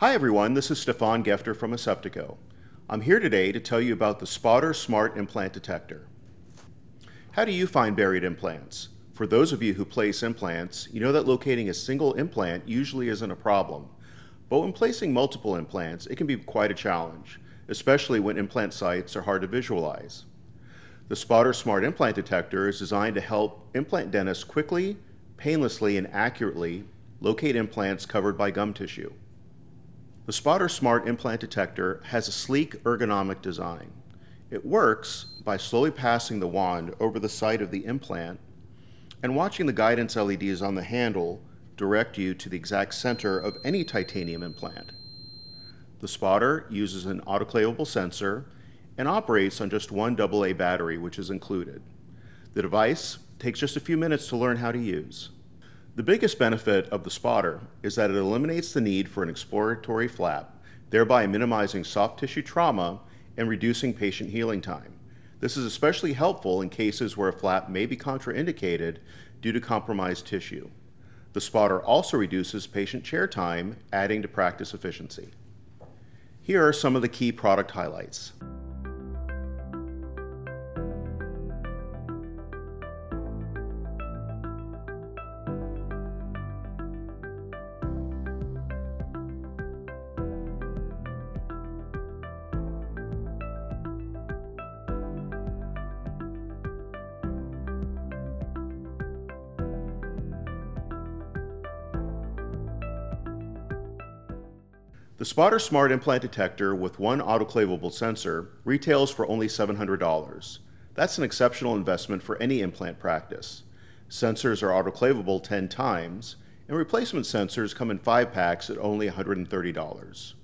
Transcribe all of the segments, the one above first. Hi everyone, this is Stefan Gefter from Aseptico. I'm here today to tell you about the Spotter Smart Implant Detector. How do you find buried implants? For those of you who place implants, you know that locating a single implant usually isn't a problem. But when placing multiple implants, it can be quite a challenge, especially when implant sites are hard to visualize. The Spotter Smart Implant Detector is designed to help implant dentists quickly, painlessly, and accurately locate implants covered by gum tissue. The Spotter Smart Implant Detector has a sleek ergonomic design. It works by slowly passing the wand over the site of the implant and watching the guidance LEDs on the handle direct you to the exact center of any titanium implant. The spotter uses an autoclavable sensor and operates on just one AA battery, which is included. The device takes just a few minutes to learn how to use. The biggest benefit of the spotter is that it eliminates the need for an exploratory flap, thereby minimizing soft tissue trauma and reducing patient healing time. This is especially helpful in cases where a flap may be contraindicated due to compromised tissue. The spotter also reduces patient chair time, adding to practice efficiency. Here are some of the key product highlights. The Spotter Smart Implant Detector with one autoclavable sensor retails for only $700. That's an exceptional investment for any implant practice. Sensors are autoclavable 10 times, and replacement sensors come in 5 packs at only $130.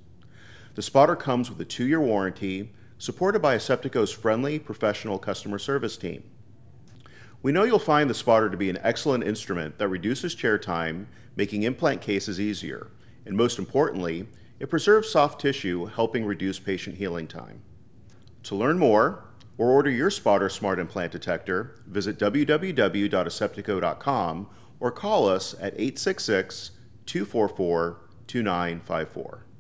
The Spotter comes with a 2-year warranty, supported by Aseptico's friendly, professional customer service team. We know you'll find the Spotter to be an excellent instrument that reduces chair time, making implant cases easier, and most importantly, it preserves soft tissue, helping reduce patient healing time. To learn more or order your Spotter Smart Implant Detector, visit www.aseptico.com or call us at 866-244-2954.